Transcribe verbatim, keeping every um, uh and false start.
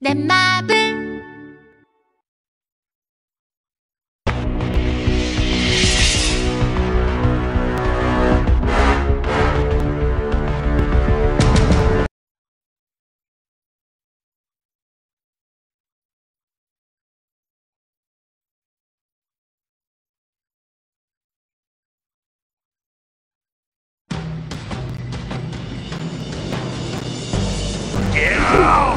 내 맘은 get out!